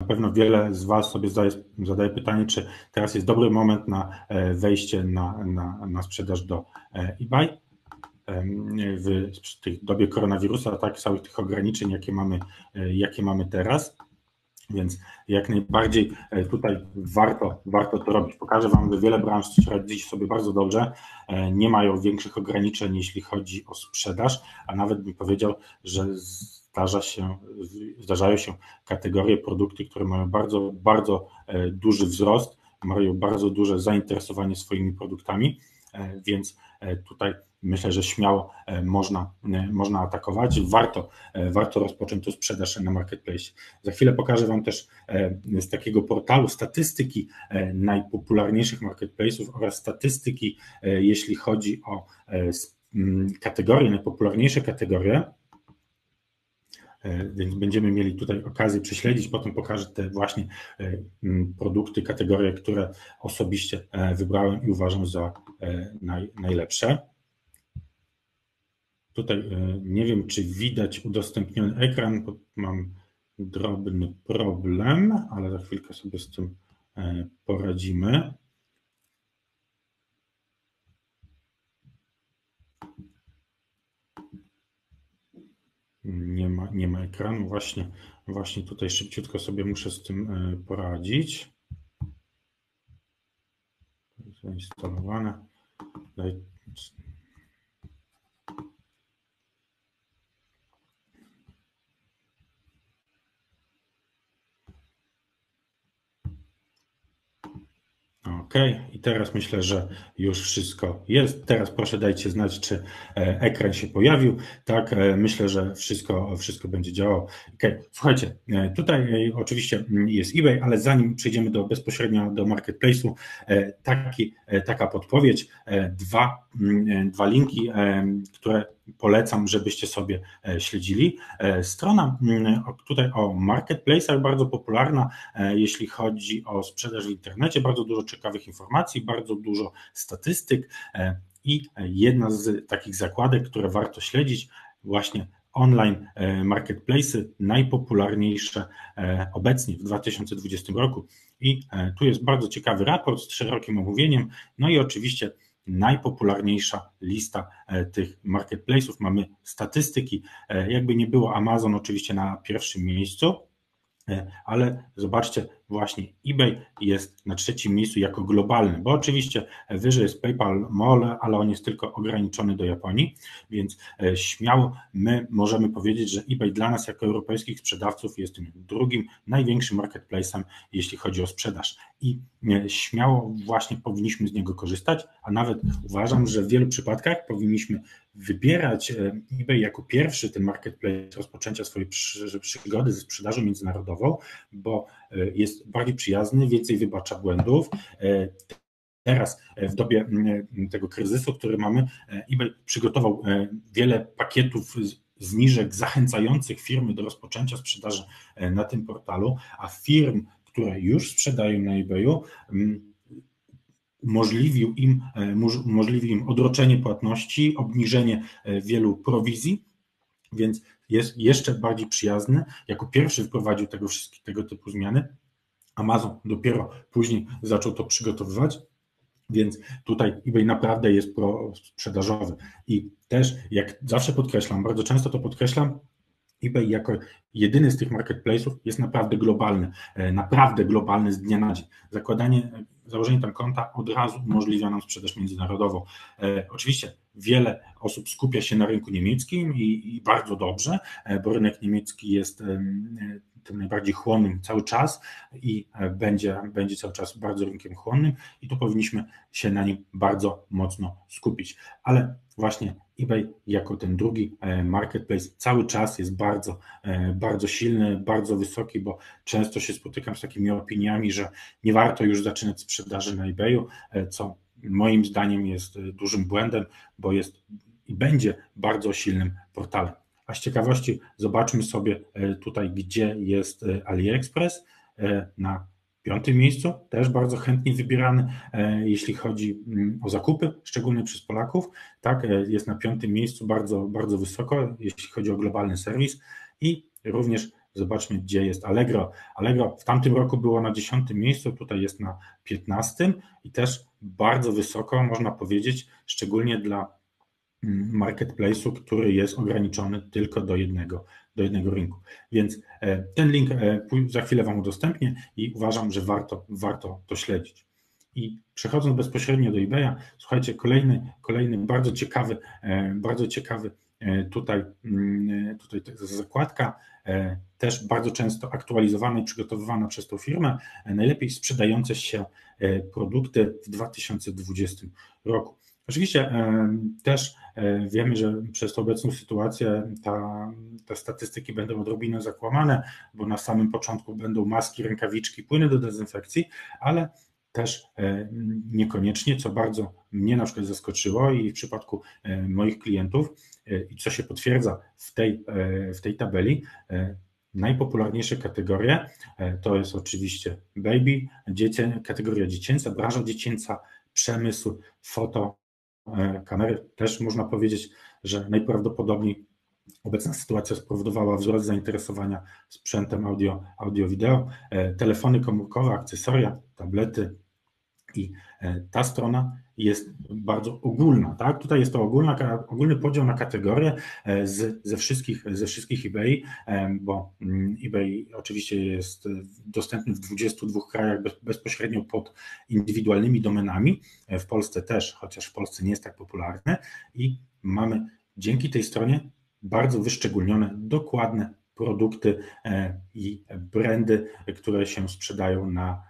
Na pewno wiele z Was sobie zadaje pytanie, czy teraz jest dobry moment na wejście na sprzedaż do eBay w tej dobie koronawirusa, tak, całych tych ograniczeń, jakie mamy teraz. Więc jak najbardziej tutaj warto to robić. Pokażę Wam, że wiele branż radzi sobie bardzo dobrze, nie mają większych ograniczeń, jeśli chodzi o sprzedaż, a nawet bym powiedział, że zdarzają się kategorie, produkty, które mają bardzo, bardzo duży wzrost, mają bardzo duże zainteresowanie swoimi produktami, więc tutaj myślę, że śmiało można atakować. Warto rozpocząć tu sprzedaż na marketplace. Za chwilę pokażę Wam też z takiego portalu statystyki najpopularniejszych marketplace'ów oraz statystyki, jeśli chodzi o kategorie, najpopularniejsze kategorie. Więc będziemy mieli tutaj okazję prześledzić, potem pokażę te właśnie produkty, kategorie, które osobiście wybrałem i uważam za najlepsze. Tutaj nie wiem, czy widać udostępniony ekran, bo mam drobny problem, ale za chwilkę sobie z tym poradzimy. Nie ma ekranu, właśnie tutaj szybciutko sobie muszę z tym poradzić. Zainstalowane. OK, i teraz myślę, że już wszystko jest. Teraz proszę dajcie znać, czy ekran się pojawił. Tak, myślę, że wszystko będzie działało. Okay. Słuchajcie, tutaj oczywiście jest eBay, ale zanim przejdziemy bezpośrednio do marketplace'u, taka podpowiedź, dwa linki, które polecam, żebyście sobie śledzili. Strona tutaj o marketplace'ach, bardzo popularna, jeśli chodzi o sprzedaż w internecie, bardzo dużo ciekawych informacji, bardzo dużo statystyk i jedna z takich zakładek, które warto śledzić, właśnie online marketplace'y najpopularniejsze obecnie w 2020 roku. I tu jest bardzo ciekawy raport z szerokim omówieniem, no i oczywiście najpopularniejsza lista tych marketplace'ów. Mamy statystyki, jakby nie było Amazon oczywiście na pierwszym miejscu, ale zobaczcie, właśnie eBay jest na trzecim miejscu jako globalny, bo oczywiście wyżej jest PayPal Mall, ale on jest tylko ograniczony do Japonii, więc śmiało my możemy powiedzieć, że eBay dla nas jako europejskich sprzedawców jest tym drugim największym marketplace'em, jeśli chodzi o sprzedaż i śmiało właśnie powinniśmy z niego korzystać, a nawet uważam, że w wielu przypadkach powinniśmy wybierać eBay jako pierwszy ten marketplace rozpoczęcia swojej przygody ze sprzedażą międzynarodową, bo jest bardziej przyjazny, więcej wybacza błędów. Teraz w dobie tego kryzysu, który mamy, eBay przygotował wiele pakietów zniżek zachęcających firmy do rozpoczęcia sprzedaży na tym portalu, a firm, które już sprzedają na eBayu, umożliwił im odroczenie płatności, obniżenie wielu prowizji, więc jest jeszcze bardziej przyjazny. Jako pierwszy wprowadził tego typu zmiany. Amazon dopiero później zaczął to przygotowywać, więc tutaj eBay naprawdę jest prosprzedażowy. I też, jak zawsze podkreślam, bardzo często to podkreślam, eBay jako jedyny z tych marketplace'ów jest naprawdę globalny z dnia na dzień. Założenie tam konta od razu umożliwia nam sprzedaż międzynarodową. Oczywiście wiele osób skupia się na rynku niemieckim i bardzo dobrze, bo rynek niemiecki jest tym najbardziej chłonnym cały czas i będzie cały czas bardzo rynkiem chłonnym i tu powinniśmy się na nim bardzo mocno skupić. Ale właśnie eBay jako ten drugi marketplace cały czas jest bardzo, bardzo silny, bardzo wysoki, bo często się spotykam z takimi opiniami, że nie warto już zaczynać sprzedaży na eBayu, co moim zdaniem jest dużym błędem, bo jest i będzie bardzo silnym portalem. A z ciekawości zobaczmy sobie tutaj, gdzie jest AliExpress na 5. miejscu, też bardzo chętnie wybierany, jeśli chodzi o zakupy, szczególnie przez Polaków. Tak, jest na 5. miejscu, bardzo, bardzo wysoko, jeśli chodzi o globalny serwis i również Zobaczmy, gdzie jest Allegro. Allegro w tamtym roku było na 10. miejscu, tutaj jest na 15. i też bardzo wysoko, można powiedzieć, szczególnie dla marketplace'u, który jest ograniczony tylko do jednego rynku. Więc ten link za chwilę Wam udostępnię i uważam, że warto to śledzić. I przechodząc bezpośrednio do eBaya, słuchajcie, kolejny bardzo ciekawy tutaj zakładka, też bardzo często aktualizowana i przygotowywana przez tą firmę, najlepiej sprzedające się produkty w 2020 roku. Oczywiście też wiemy, że przez tą obecną sytuację te statystyki będą odrobinę zakłamane, bo na samym początku będą maski, rękawiczki, płyny do dezynfekcji, ale też niekoniecznie, co bardzo mnie na przykład zaskoczyło i w przypadku moich klientów, i co się potwierdza w tej tabeli, najpopularniejsze kategorie to jest oczywiście baby, kategoria dziecięca, branża dziecięca, przemysł, fotokamery. Też można powiedzieć, że najprawdopodobniej obecna sytuacja spowodowała wzrost zainteresowania sprzętem audio-wideo, telefony komórkowe, akcesoria, tablety, i ta strona jest bardzo ogólna. Tak? Tutaj jest to ogólny podział na kategorie ze wszystkich eBay, bo eBay oczywiście jest dostępny w 22 krajach bezpośrednio pod indywidualnymi domenami, w Polsce też, chociaż w Polsce nie jest tak popularne, i mamy dzięki tej stronie bardzo wyszczególnione, dokładne produkty i brandy, które się sprzedają na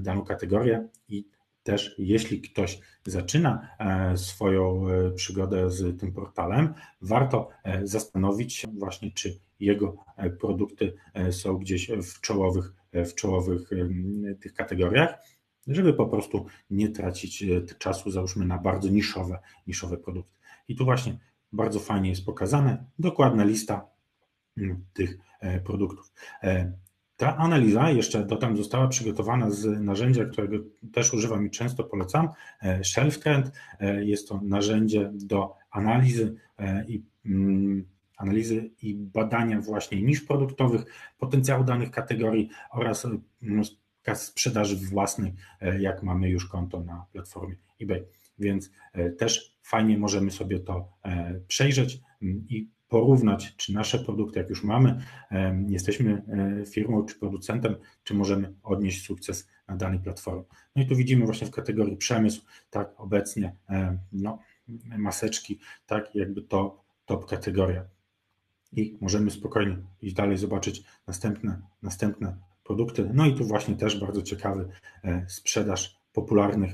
daną kategorię. I też jeśli ktoś zaczyna swoją przygodę z tym portalem, warto zastanowić się właśnie, czy jego produkty są gdzieś w czołowych tych kategoriach, żeby po prostu nie tracić czasu, załóżmy, na bardzo niszowe produkty. I tu właśnie bardzo fajnie jest pokazane, dokładna lista tych produktów. Ta analiza jeszcze dotąd została przygotowana z narzędzia, którego też używam i często polecam, Shelf Trend. Jest to narzędzie do analizy i badania właśnie nisz produktowych, potencjału danych kategorii oraz sprzedaży własnej, jak mamy już konto na platformie eBay. Więc też fajnie możemy sobie to przejrzeć i porównać, czy nasze produkty, jak już mamy, jesteśmy firmą czy producentem, czy możemy odnieść sukces na danej platformie. No i tu widzimy właśnie w kategorii przemysł, tak, obecnie maseczki, tak, jakby top kategoria. I możemy spokojnie iść dalej, zobaczyć następne produkty. No i tu właśnie też bardzo ciekawy sprzedaż popularnych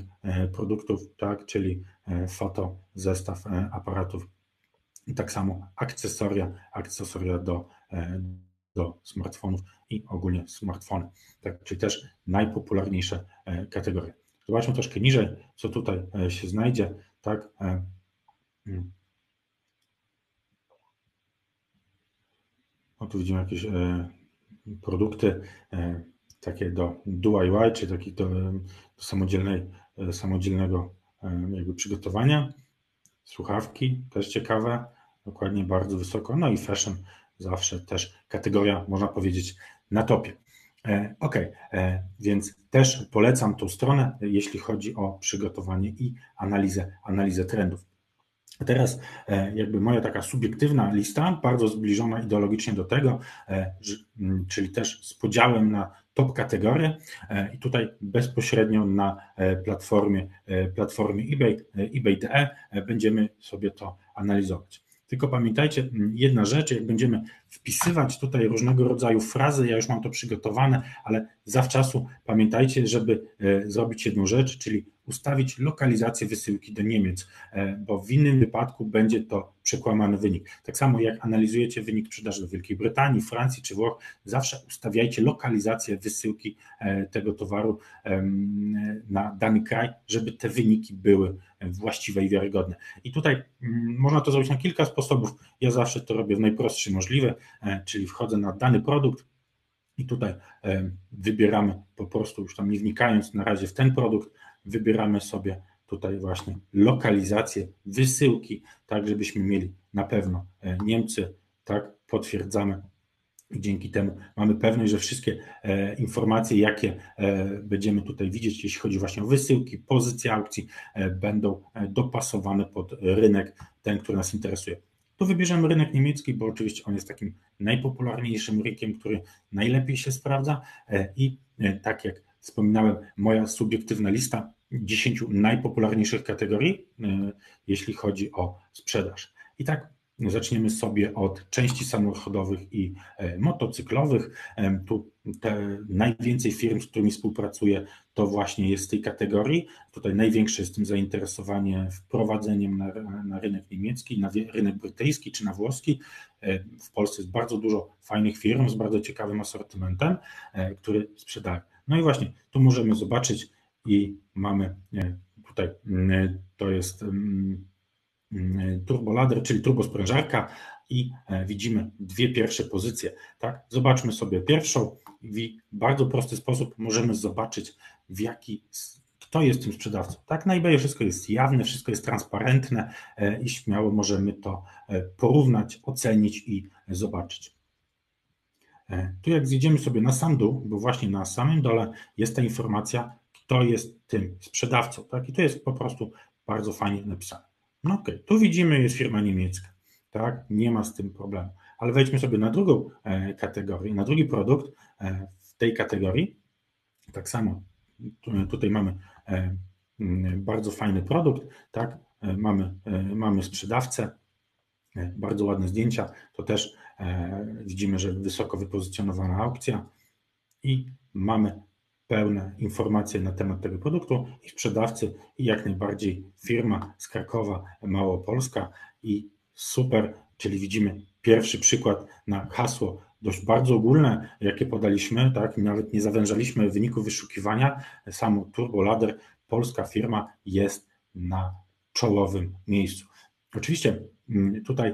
produktów, tak, czyli foto, zestaw aparatów. I tak samo akcesoria do smartfonów i ogólnie smartfony, tak, czyli też najpopularniejsze kategorie. Zobaczmy troszkę niżej, co tutaj się znajdzie. Tak. O, tu widzimy jakieś produkty takie do DIY, czy takie do samodzielnego jakby przygotowania. Słuchawki też ciekawe, dokładnie bardzo wysoko, no i fashion zawsze też kategoria, można powiedzieć, na topie. Więc też polecam tą stronę, jeśli chodzi o przygotowanie i analizę trendów. A teraz jakby moja taka subiektywna lista, bardzo zbliżona ideologicznie do tego, czyli też z podziałem na top kategorie i tutaj bezpośrednio na platformie eBay, ebay.de będziemy sobie to analizować. Tylko pamiętajcie, jedna rzecz, jak będziemy wpisywać tutaj różnego rodzaju frazy, ja już mam to przygotowane, ale zawczasu pamiętajcie, żeby zrobić jedną rzecz, czyli ustawić lokalizację wysyłki do Niemiec, bo w innym wypadku będzie to przekłamany wynik. Tak samo jak analizujecie wynik sprzedaży do Wielkiej Brytanii, Francji czy Włoch, zawsze ustawiajcie lokalizację wysyłki tego towaru na dany kraj, żeby te wyniki były właściwe i wiarygodne. I tutaj można to zrobić na kilka sposobów. Ja zawsze to robię w najprostszy możliwy, czyli wchodzę na dany produkt, i tutaj wybieramy po prostu, już tam nie wnikając na razie w ten produkt, wybieramy sobie tutaj właśnie lokalizację wysyłki, tak żebyśmy mieli na pewno Niemcy, tak, potwierdzamy Dzięki temu mamy pewność, że wszystkie informacje, jakie będziemy tutaj widzieć, jeśli chodzi właśnie o wysyłki, pozycje aukcji, będą dopasowane pod rynek, ten, który nas interesuje. Tu wybierzemy rynek niemiecki, bo oczywiście on jest takim najpopularniejszym rynkiem, który najlepiej się sprawdza i tak jak wspominałem, moja subiektywna lista 10 najpopularniejszych kategorii, jeśli chodzi o sprzedaż. I tak zaczniemy sobie od części samochodowych i motocyklowych. Tu najwięcej firm, z którymi współpracuję, to właśnie jest z tej kategorii. Tutaj największe jest tym zainteresowanie wprowadzeniem na rynek niemiecki, na rynek brytyjski czy na włoski. W Polsce jest bardzo dużo fajnych firm z bardzo ciekawym asortymentem, które sprzedają. No i właśnie tu możemy zobaczyć i mamy tutaj, to jest turbolader, czyli turbosprężarka i widzimy dwie pierwsze pozycje. Tak? Zobaczmy sobie pierwszą. W bardzo prosty sposób możemy zobaczyć, kto jest tym sprzedawcą. Tak? Na eBayu wszystko jest jawne, wszystko jest transparentne i śmiało możemy to porównać, ocenić i zobaczyć. Tu jak zjedziemy sobie na sam dół, bo właśnie na samym dole jest ta informacja, kto jest tym sprzedawcą. Tak? I to jest po prostu bardzo fajnie napisane. No okej, tu widzimy, jest firma niemiecka, tak? Nie ma z tym problemu. Ale wejdźmy sobie na drugą kategorię, na drugi produkt w tej kategorii. Tak samo tutaj mamy bardzo fajny produkt, tak? Mamy sprzedawcę, bardzo ładne zdjęcia. To też widzimy, że wysoko wypozycjonowana aukcja i mamy pełne informacje na temat tego produktu i sprzedawcy, i jak najbardziej firma z Krakowa, Małopolska i super, czyli widzimy pierwszy przykład na hasło dość bardzo ogólne, jakie podaliśmy, tak, nawet nie zawężaliśmy wyniku wyszukiwania, samo turbolader, polska firma jest na czołowym miejscu. Oczywiście tutaj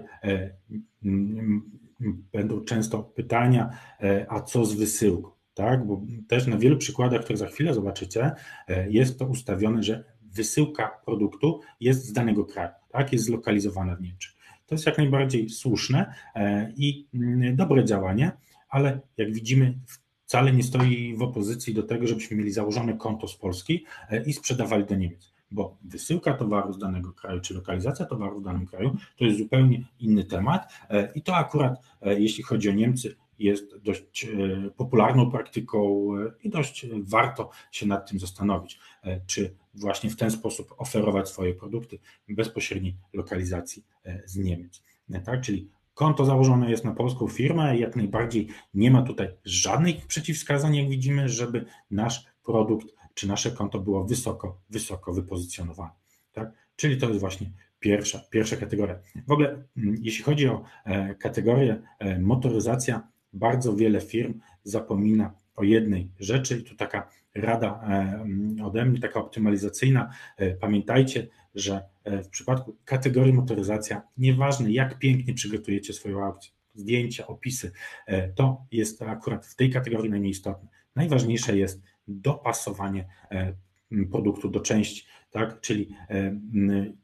będą często pytania, a co z wysyłką? Tak, bo też na wielu przykładach, które za chwilę zobaczycie, jest to ustawione, że wysyłka produktu jest z danego kraju, tak, jest zlokalizowana w Niemczech. To jest jak najbardziej słuszne i dobre działanie, ale jak widzimy, wcale nie stoi w opozycji do tego, żebyśmy mieli założone konto z Polski i sprzedawali do Niemiec, bo wysyłka towaru z danego kraju czy lokalizacja towaru w danym kraju to jest zupełnie inny temat i to akurat, jeśli chodzi o Niemcy, jest dość popularną praktyką i dość warto się nad tym zastanowić, czy właśnie w ten sposób oferować swoje produkty bezpośredniej lokalizacji z Niemiec. Tak? Czyli konto założone jest na polską firmę, jak najbardziej nie ma tutaj żadnych przeciwwskazań, jak widzimy, żeby nasz produkt czy nasze konto było wysoko wypozycjonowane. Tak? Czyli to jest właśnie pierwsza kategoria. W ogóle jeśli chodzi o kategorię motoryzacja, bardzo wiele firm zapomina o jednej rzeczy i tu taka rada ode mnie, taka optymalizacyjna. Pamiętajcie, że w przypadku kategorii motoryzacja, nieważne jak pięknie przygotujecie swoją aukcję, zdjęcia, opisy, to jest akurat w tej kategorii najmniej istotne. Najważniejsze jest dopasowanie produktu do części, tak? Czyli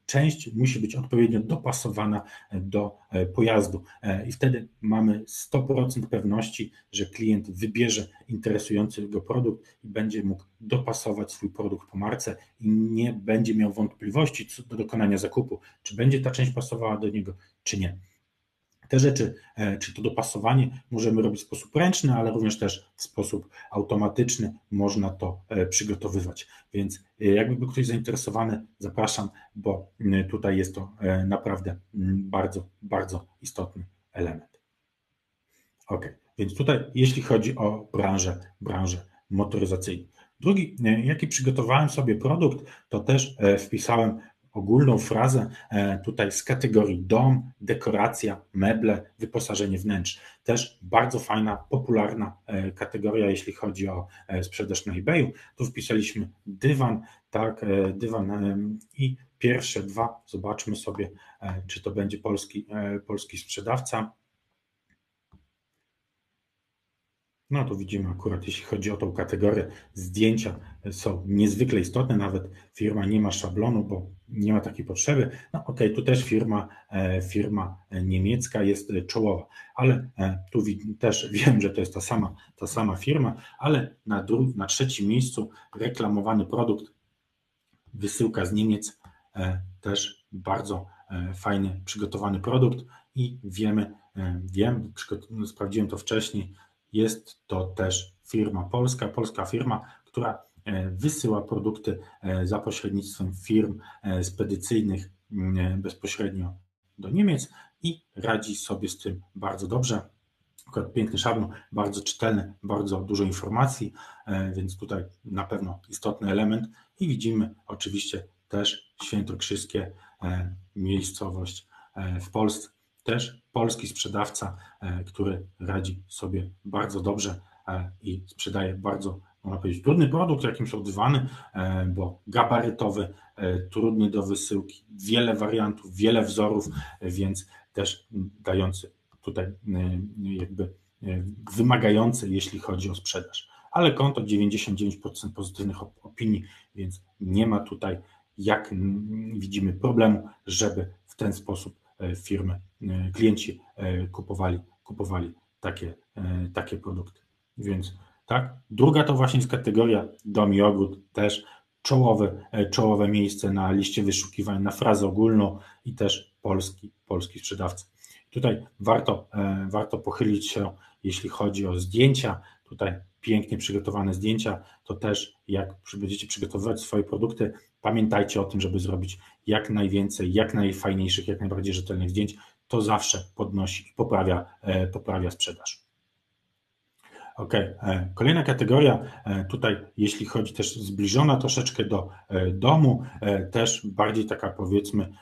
część musi być odpowiednio dopasowana do pojazdu i wtedy mamy 100% pewności, że klient wybierze interesujący go produkt i będzie mógł dopasować swój produkt po marce i nie będzie miał wątpliwości co do dokonania zakupu, czy będzie ta część pasowała do niego, czy nie. Te rzeczy, czy to dopasowanie możemy robić w sposób ręczny, ale również też w sposób automatyczny można to przygotowywać. Więc jakby był ktoś zainteresowany, zapraszam, bo tutaj jest to naprawdę bardzo, bardzo istotny element. Ok, więc tutaj jeśli chodzi o branżę motoryzacyjną. Drugi, jaki przygotowałem sobie produkt, to też wpisałem ogólną frazę tutaj z kategorii dom, dekoracja, meble, wyposażenie wnętrz. Też bardzo fajna, popularna kategoria, jeśli chodzi o sprzedaż na eBayu. Tu wpisaliśmy dywan, tak, dywan i pierwsze dwa, zobaczmy sobie, czy to będzie polski sprzedawca. No to widzimy akurat, jeśli chodzi o tą kategorię, zdjęcia są niezwykle istotne, nawet firma nie ma szablonu, bo nie ma takiej potrzeby. No okej, tu też firma niemiecka jest czołowa, ale tu też wiem, że to jest ta sama firma, ale na trzecim miejscu reklamowany produkt, wysyłka z Niemiec, też bardzo fajny, przygotowany produkt i wiem, sprawdziłem to wcześniej, jest to też firma polska firma, która wysyła produkty za pośrednictwem firm spedycyjnych bezpośrednio do Niemiec i radzi sobie z tym bardzo dobrze. Akurat piękny szablon, bardzo czytelny, bardzo dużo informacji, więc tutaj na pewno istotny element. I widzimy oczywiście też świętokrzyskie, miejscowość w Polsce. Też polski sprzedawca, który radzi sobie bardzo dobrze i sprzedaje bardzo, można powiedzieć, trudny produkt, jakim są dywany, bo gabarytowy, trudny do wysyłki, wiele wariantów, wiele wzorów, więc też dający tutaj jakby wymagający, jeśli chodzi o sprzedaż. Ale konto 99% pozytywnych opinii, więc nie ma tutaj, jak widzimy, problemu, żeby w ten sposób firmy, klienci kupowali takie produkty. Więc tak. Druga to właśnie jest kategoria dom i ogród, też czołowe miejsce na liście wyszukiwań, na frazę ogólną i też polski sprzedawca. Tutaj warto pochylić się, jeśli chodzi o zdjęcia. Tutaj pięknie przygotowane zdjęcia, to też jak będziecie przygotowywać swoje produkty, pamiętajcie o tym, żeby zrobić jak najwięcej, jak najfajniejszych, jak najbardziej rzetelnych zdjęć. To zawsze podnosi i poprawia sprzedaż. Ok, kolejna kategoria, tutaj jeśli chodzi też zbliżona troszeczkę do domu, też bardziej taka, powiedzmy,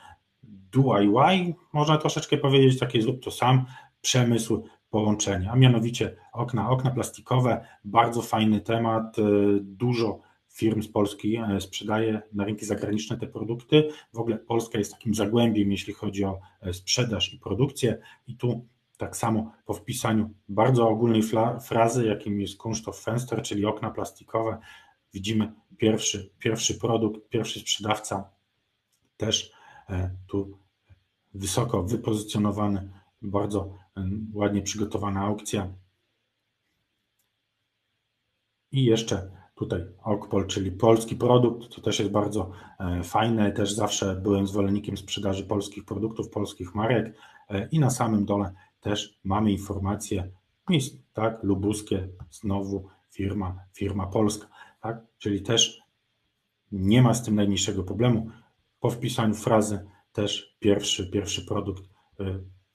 DIY, można troszeczkę powiedzieć, takie zrób to sam, przemysł, połączenie, a mianowicie okna plastikowe, bardzo fajny temat, dużo firm z Polski sprzedaje na rynki zagraniczne te produkty, w ogóle Polska jest takim zagłębiem, jeśli chodzi o sprzedaż i produkcję i tu tak samo po wpisaniu bardzo ogólnej frazy, jakim jest Kunststofffenster, czyli okna plastikowe, widzimy pierwszy produkt, pierwszy sprzedawca, też tu wysoko wypozycjonowany, bardzo ładnie przygotowana aukcja. I jeszcze tutaj Okpol, czyli polski produkt, to też jest bardzo fajne, też zawsze byłem zwolennikiem sprzedaży polskich produktów, polskich marek i na samym dole też mamy informacje, tak, lubuskie, znowu firma polska, tak, czyli też nie ma z tym najmniejszego problemu. Po wpisaniu frazy też pierwszy produkt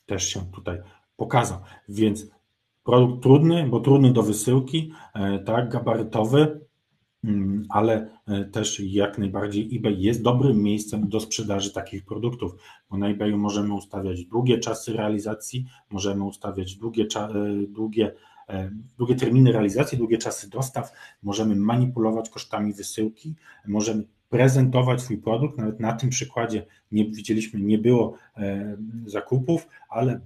też się tutaj pokazał, więc produkt trudny, bo trudny do wysyłki, tak, gabarytowy, ale też jak najbardziej eBay jest dobrym miejscem do sprzedaży takich produktów, bo na eBayu możemy ustawiać długie czasy realizacji, możemy ustawiać długie terminy realizacji, długie czasy dostaw, możemy manipulować kosztami wysyłki, możemy prezentować swój produkt, nawet na tym przykładzie nie było zakupów, ale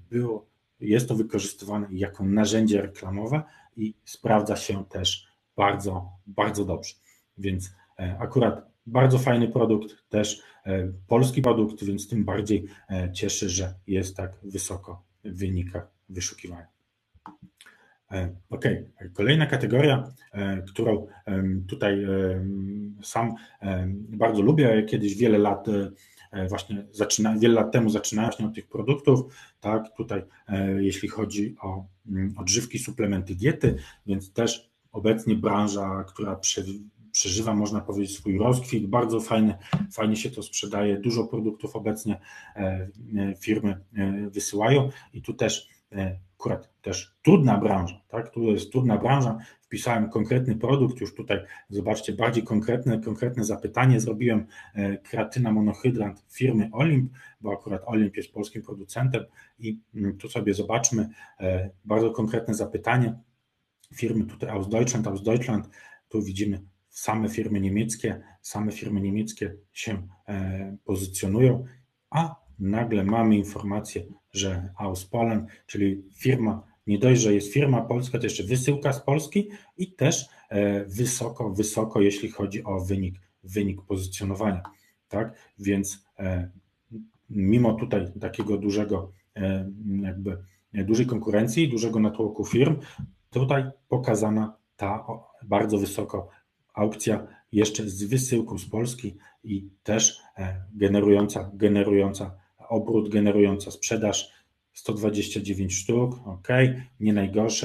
jest to wykorzystywane jako narzędzie reklamowe i sprawdza się też bardzo, bardzo dobrze. Więc akurat bardzo fajny produkt, też polski produkt, więc tym bardziej cieszy, że jest tak wysoko w wynikach wyszukiwania. Ok, kolejna kategoria, którą tutaj sam bardzo lubię, kiedyś wiele lat temu zaczynałem właśnie od tych produktów, tak, tutaj jeśli chodzi o odżywki, suplementy diety, więc też obecnie branża, która przeżywa, można powiedzieć, swój rozkwit, bardzo fajnie się to sprzedaje, dużo produktów obecnie firmy wysyłają i tu też akurat też trudna branża, tak? Tu jest trudna branża, wpisałem konkretny produkt, już tutaj zobaczcie, bardziej konkretne zapytanie, zrobiłem kreatyna monohydrant firmy Olimp, bo akurat Olimp jest polskim producentem i tu sobie zobaczmy bardzo konkretne zapytanie firmy tutaj Aus Deutschland, tu widzimy same firmy niemieckie się pozycjonują, a nagle mamy informację, że Aus Polen, czyli firma Nie dość, że jest firma polska, to jeszcze wysyłka z Polski i też wysoko, jeśli chodzi o wynik pozycjonowania. Tak? Więc mimo tutaj takiego dużego, jakby dużej konkurencji, dużego natłoku firm, tutaj pokazana ta bardzo wysoko aukcja jeszcze z wysyłką z Polski i też generująca obrót, generująca sprzedaż 129 sztuk, ok,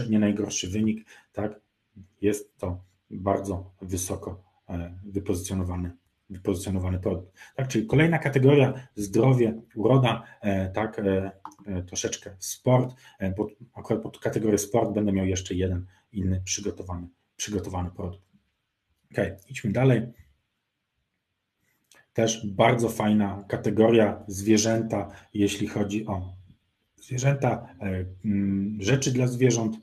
nie najgorszy wynik, tak, jest to bardzo wysoko wypozycjonowany produkt. Tak, czyli kolejna kategoria, zdrowie, uroda, tak, troszeczkę sport, bo akurat pod kategorię sport będę miał jeszcze jeden inny przygotowany produkt. Ok, idźmy dalej. Też bardzo fajna kategoria, zwierzęta, jeśli chodzi o zwierzęta, rzeczy dla zwierząt.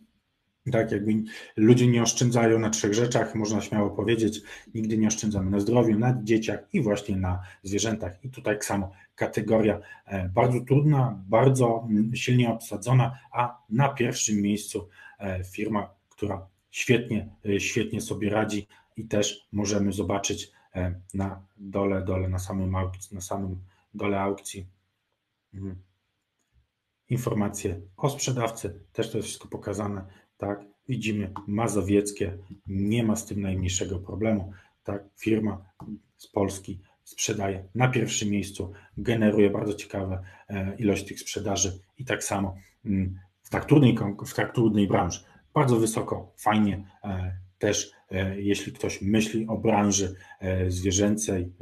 Tak, jakby ludzie nie oszczędzają na trzech rzeczach, można śmiało powiedzieć, nigdy nie oszczędzamy na zdrowiu, na dzieciach i właśnie na zwierzętach. I tutaj tak samo kategoria bardzo trudna, bardzo silnie obsadzona, a na pierwszym miejscu firma, która świetnie sobie radzi i też możemy zobaczyć na dole, na samym dole aukcji informacje o sprzedawcy, też to jest wszystko pokazane, tak, widzimy mazowieckie, nie ma z tym najmniejszego problemu, tak, firma z Polski sprzedaje na pierwszym miejscu, generuje bardzo ciekawe ilość tych sprzedaży i tak samo w tak trudnej branży, bardzo wysoko, fajnie też, jeśli ktoś myśli o branży zwierzęcej,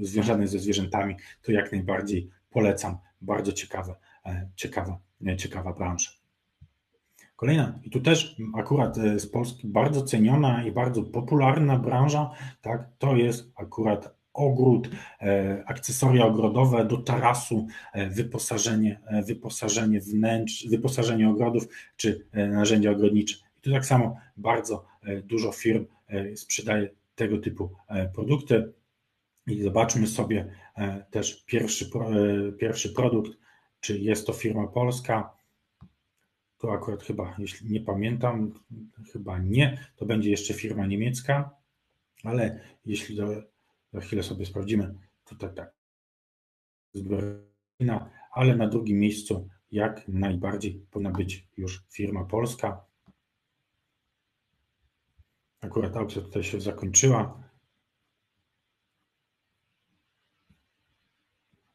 związanej ze zwierzętami, to jak najbardziej polecam, bardzo ciekawa branża. Kolejna, i tu też akurat z Polski bardzo ceniona i bardzo popularna branża, tak, to jest akurat ogród, akcesoria ogrodowe do tarasu, wyposażenie wnętrz, wyposażenie ogrodów czy narzędzia ogrodnicze. I tu tak samo bardzo dużo firm sprzedaje tego typu produkty. I zobaczmy sobie też pierwszy produkt, czy jest to firma polska. Tu akurat chyba, jeśli nie pamiętam, chyba nie, to będzie jeszcze firma niemiecka, ale jeśli za chwilę sobie sprawdzimy, tutaj tak, z Berlina, ale na drugim miejscu jak najbardziej powinna być już firma polska. Akurat aukcja tutaj się zakończyła,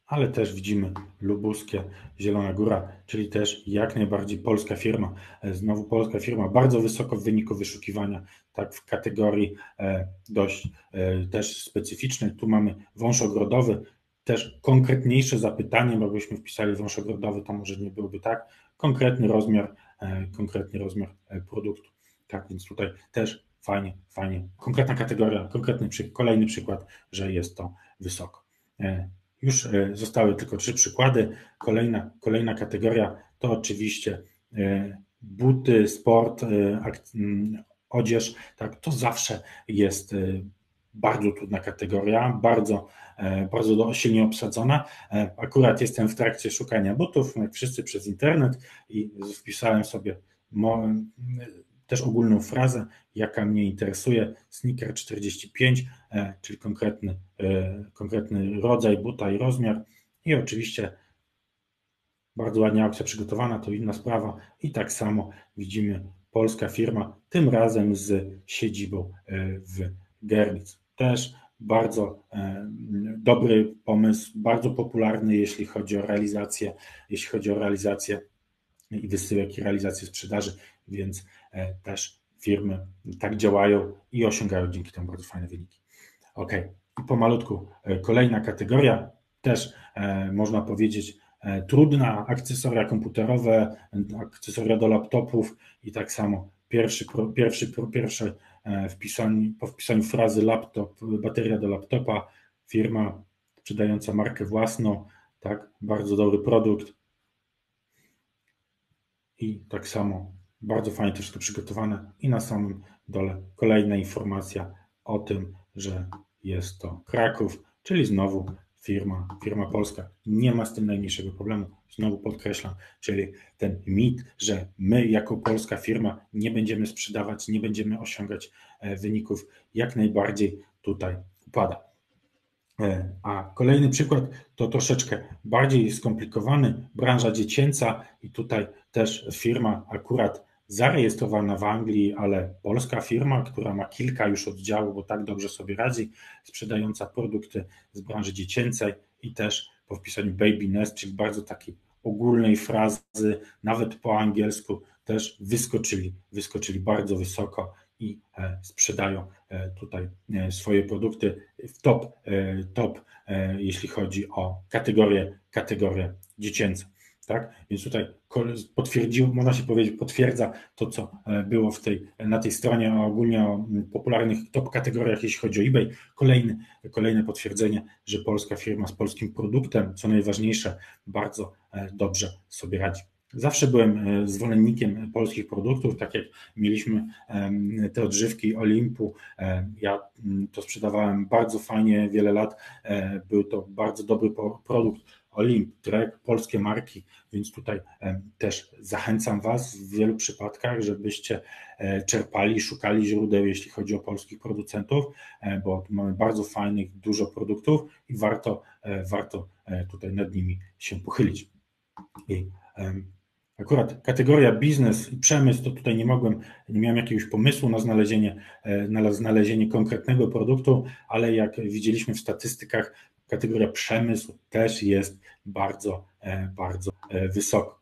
ale też widzimy lubuskie, Zielona Góra, czyli też jak najbardziej polska firma. Znowu polska firma, bardzo wysoko w wyniku wyszukiwania, tak, w kategorii dość też specyficznej. Tu mamy wąż ogrodowy, też konkretniejsze zapytanie, bo byśmy wpisali wąż ogrodowy, to może nie byłby tak, konkretny rozmiar produktu. Tak, więc tutaj też fajnie, konkretna kategoria, kolejny przykład, że jest to wysoko. Już zostały tylko 3 przykłady. Kolejna kategoria to oczywiście buty, sport, odzież. Tak, to zawsze jest bardzo trudna kategoria, bardzo silnie obsadzona. Akurat jestem w trakcie szukania butów, jak wszyscy, przez internet i wpisałem sobie też ogólną frazę, jaka mnie interesuje, sneaker 45, czyli konkretny rodzaj buta i rozmiar. I oczywiście bardzo ładnie aukcja przygotowana, to inna sprawa. I tak samo widzimy polska firma, tym razem z siedzibą w Görlitz. Też bardzo dobry pomysł, bardzo popularny, jeśli chodzi o realizację, i wysyłek, i realizację sprzedaży, więc też firmy tak działają i osiągają dzięki temu bardzo fajne wyniki. Ok, i pomalutku kolejna kategoria, też można powiedzieć trudna, akcesoria komputerowe, akcesoria do laptopów i tak samo pierwszy po wpisaniu frazy laptop, bateria do laptopa, firma sprzedająca markę własną, tak, bardzo dobry produkt i tak samo bardzo fajnie też to przygotowane i na samym dole kolejna informacja o tym, że jest to Kraków, czyli znowu firma polska. Nie ma z tym najmniejszego problemu, znowu podkreślam, czyli ten mit, że my jako polska firma nie będziemy sprzedawać, nie będziemy osiągać wyników, jak najbardziej tutaj upada. A kolejny przykład to troszeczkę bardziej skomplikowany, branża dziecięca i tutaj też firma akurat zarejestrowana w Anglii, ale polska firma, która ma kilka już oddziałów, bo tak dobrze sobie radzi, sprzedająca produkty z branży dziecięcej i też po wpisaniu baby nest, czyli bardzo takiej ogólnej frazy, nawet po angielsku też wyskoczyli bardzo wysoko i sprzedają tutaj swoje produkty w top jeśli chodzi o kategorię dziecięcą. Tak? Więc tutaj potwierdził, można się powiedzieć, potwierdza to, co było na tej stronie, a ogólnie o popularnych top kategoriach, jeśli chodzi o eBay. Kolejne potwierdzenie, że polska firma z polskim produktem, co najważniejsze, bardzo dobrze sobie radzi. Zawsze byłem zwolennikiem polskich produktów, tak jak mieliśmy te odżywki Olimpu, ja to sprzedawałem bardzo fajnie, wiele lat, był to bardzo dobry produkt, Olimp, Trek, polskie marki, więc tutaj też zachęcam Was w wielu przypadkach, żebyście czerpali, szukali źródeł, jeśli chodzi o polskich producentów, bo tu mamy bardzo fajnych, dużo produktów i warto tutaj nad nimi się pochylić. I akurat kategoria biznes i przemysł, to tutaj nie miałem jakiegoś pomysłu na znalezienie konkretnego produktu, ale jak widzieliśmy w statystykach, kategoria przemysł też jest bardzo, bardzo wysoko.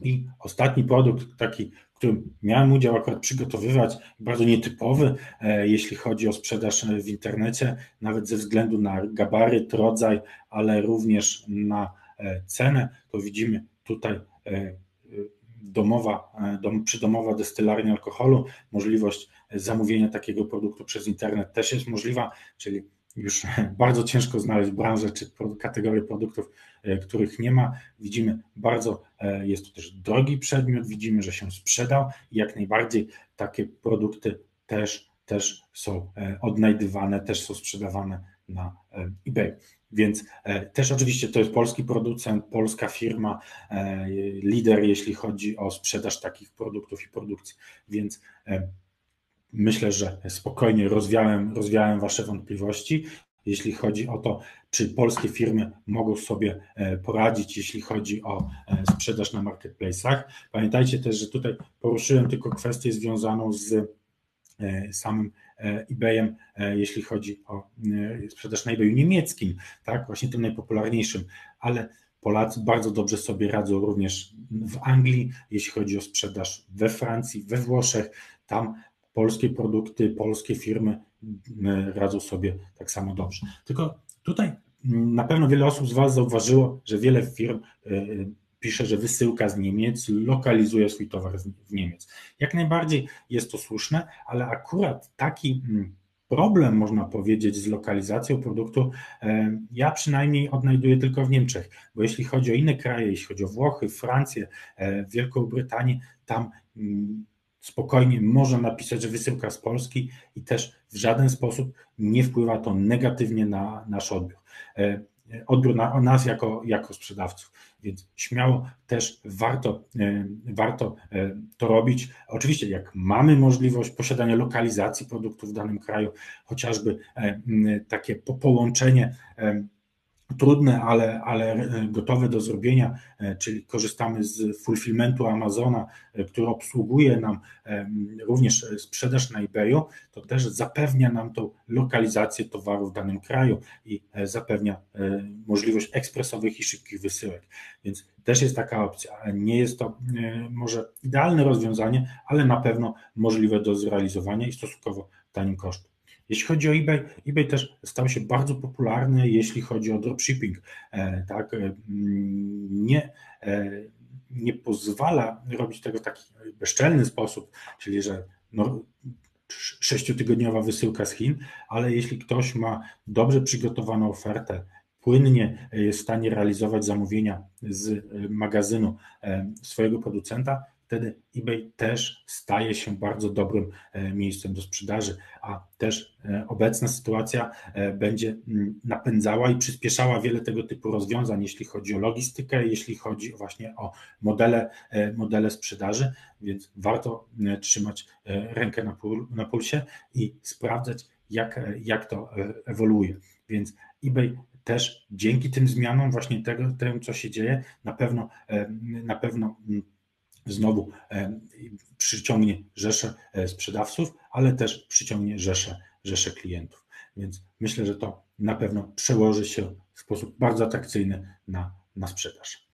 I ostatni produkt, taki, w którym miałem udział akurat przygotowywać, bardzo nietypowy, jeśli chodzi o sprzedaż w internecie, nawet ze względu na gabaryt, rodzaj, ale również na cenę, to widzimy tutaj przydomowa destylarnia alkoholu, możliwość zamówienia takiego produktu przez internet też jest możliwa, czyli już bardzo ciężko znaleźć branżę czy kategorię produktów, których nie ma. Widzimy, bardzo jest to też drogi przedmiot, widzimy, że się sprzedał i jak najbardziej takie produkty też są odnajdywane, też są sprzedawane na eBay. Więc też oczywiście to jest polski producent, polska firma, lider, jeśli chodzi o sprzedaż takich produktów i produkcji, więc myślę, że spokojnie rozwiałem Wasze wątpliwości, jeśli chodzi o to, czy polskie firmy mogą sobie poradzić, jeśli chodzi o sprzedaż na marketplace'ach. Pamiętajcie też, że tutaj poruszyłem tylko kwestię związaną z samym eBayem, jeśli chodzi o sprzedaż na eBayu niemieckim, tak, właśnie tym najpopularniejszym, ale Polacy bardzo dobrze sobie radzą również w Anglii, jeśli chodzi o sprzedaż we Francji, we Włoszech, tam polskie produkty, polskie firmy radzą sobie tak samo dobrze. Tylko tutaj na pewno wiele osób z Was zauważyło, że wiele firm pisze, że wysyłka z Niemiec lokalizuje swój towar w Niemiec. Jak najbardziej jest to słuszne, ale akurat taki problem, można powiedzieć, z lokalizacją produktu, ja przynajmniej odnajduję tylko w Niemczech, bo jeśli chodzi o inne kraje, jeśli chodzi o Włochy, Francję, Wielką Brytanię, tam spokojnie można napisać, że wysyłka z Polski i też w żaden sposób nie wpływa to negatywnie na nasz odbiór na nas jako sprzedawców, więc śmiało też warto to robić. Oczywiście jak mamy możliwość posiadania lokalizacji produktów w danym kraju, chociażby takie połączenie trudne, ale gotowe do zrobienia, czyli korzystamy z fulfillmentu Amazona, który obsługuje nam również sprzedaż na eBayu, to też zapewnia nam tą lokalizację towaru w danym kraju i zapewnia możliwość ekspresowych i szybkich wysyłek, więc też jest taka opcja. Nie jest to może idealne rozwiązanie, ale na pewno możliwe do zrealizowania i stosunkowo tanim kosztem. Jeśli chodzi o eBay, eBay też stał się bardzo popularny, jeśli chodzi o dropshipping. Tak, nie pozwala robić tego w taki bezczelny sposób, czyli że 6-tygodniowa wysyłka z Chin, ale jeśli ktoś ma dobrze przygotowaną ofertę, płynnie jest w stanie realizować zamówienia z magazynu swojego producenta, wtedy eBay też staje się bardzo dobrym miejscem do sprzedaży, a też obecna sytuacja będzie napędzała i przyspieszała wiele tego typu rozwiązań, jeśli chodzi o logistykę, jeśli chodzi właśnie o modele sprzedaży, więc warto trzymać rękę na pulsie i sprawdzać, jak to ewoluuje. Więc eBay też dzięki tym zmianom, właśnie temu, co się dzieje, na pewno znowu przyciągnie rzeszę sprzedawców, ale też przyciągnie rzeszę klientów. Więc myślę, że to na pewno przełoży się w sposób bardzo atrakcyjny na sprzedaż.